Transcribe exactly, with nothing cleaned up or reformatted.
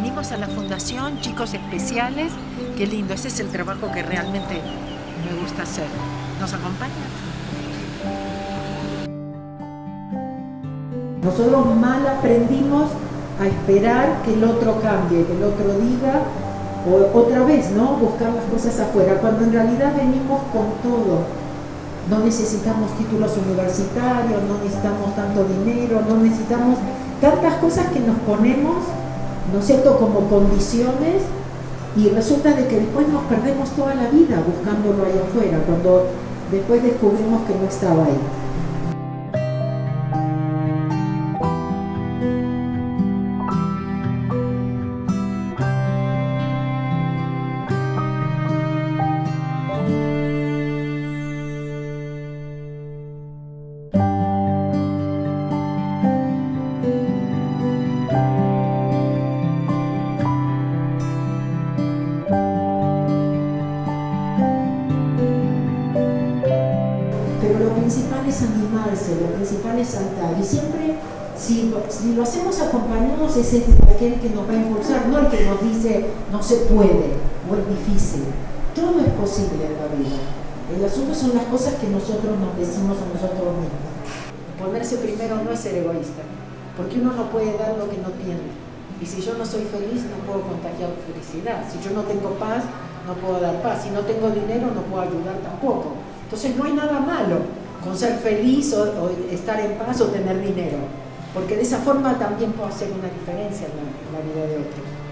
venimos a la Fundación Chicos Especiales. Qué lindo, ese es el trabajo que realmente me gusta hacer. ¿Nos acompañan? Nosotros mal aprendimos a esperar que el otro cambie, que el otro diga, o, otra vez, ¿no? Buscar las cosas afuera, cuando en realidad venimos con todo. No necesitamos títulos universitarios, no necesitamos tanto dinero, no necesitamos tantas cosas que nos ponemos, ¿no es cierto?, como condiciones, y resulta de que después nos perdemos toda la vida buscándolo allá afuera, cuando después descubrimos que no estaba ahí. Pero lo principal es animarse, lo principal es saltar. Y siempre, si, si lo hacemos acompañados, es el, aquel que nos va a impulsar, no el que nos dice no se puede o es difícil. Todo es posible en la vida. El asunto son las cosas que nosotros nos decimos a nosotros mismos. Ponerse primero no es ser egoísta, porque uno no puede dar lo que no tiene. Y si yo no soy feliz, no puedo contagiar felicidad. Si yo no tengo paz, no puedo dar paz. Si no tengo dinero, no puedo ayudar tampoco. Entonces no hay nada malo con ser feliz o, o estar en paz o tener dinero, porque de esa forma también puedo hacer una diferencia en la, en la vida de otros.